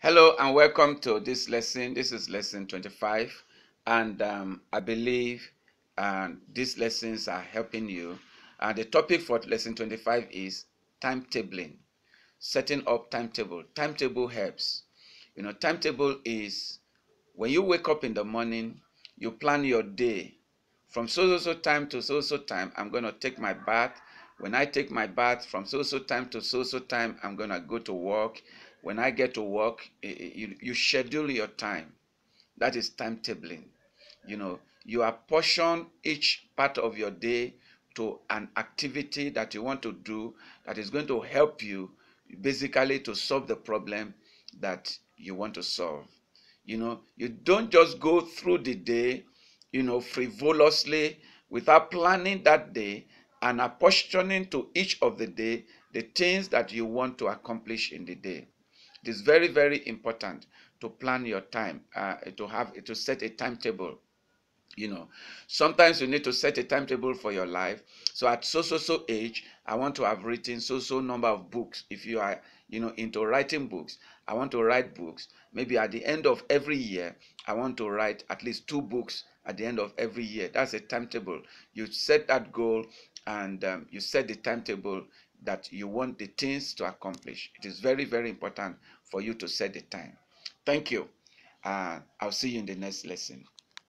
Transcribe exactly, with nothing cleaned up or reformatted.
Hello and welcome to this lesson. This is lesson twenty-five, and um, I believe uh, these lessons are helping you. And the topic for lesson twenty-five is timetabling, setting up timetable. Timetable helps. You know, timetable is when you wake up in the morning, you plan your day. From so so so time to so so time, I'm gonna take my bath. When I take my bath, from so so time to so so time, I'm gonna go to work. When I get to work, you, you schedule your time. That is timetabling. You know, you apportion each part of your day to an activity that you want to do that is going to help you basically to solve the problem that you want to solve. You know, you don't just go through the day, you know, frivolously without planning that day and apportioning to each of the day the things that you want to accomplish in the day. It is very, very important to plan your time, uh, to have to set a timetable. You know, sometimes you need to set a timetable for your life. So at so so so age, I want to have written so so number of books. If you are, you know, into writing books, I want to write books. Maybe at the end of every year, I want to write at least two books at the end of every year. That's a timetable. You set that goal, and um, you set the timetable that you want the things to accomplish. It is very, very important for you to set the time. Thank you. Uh, I'll see you in the next lesson.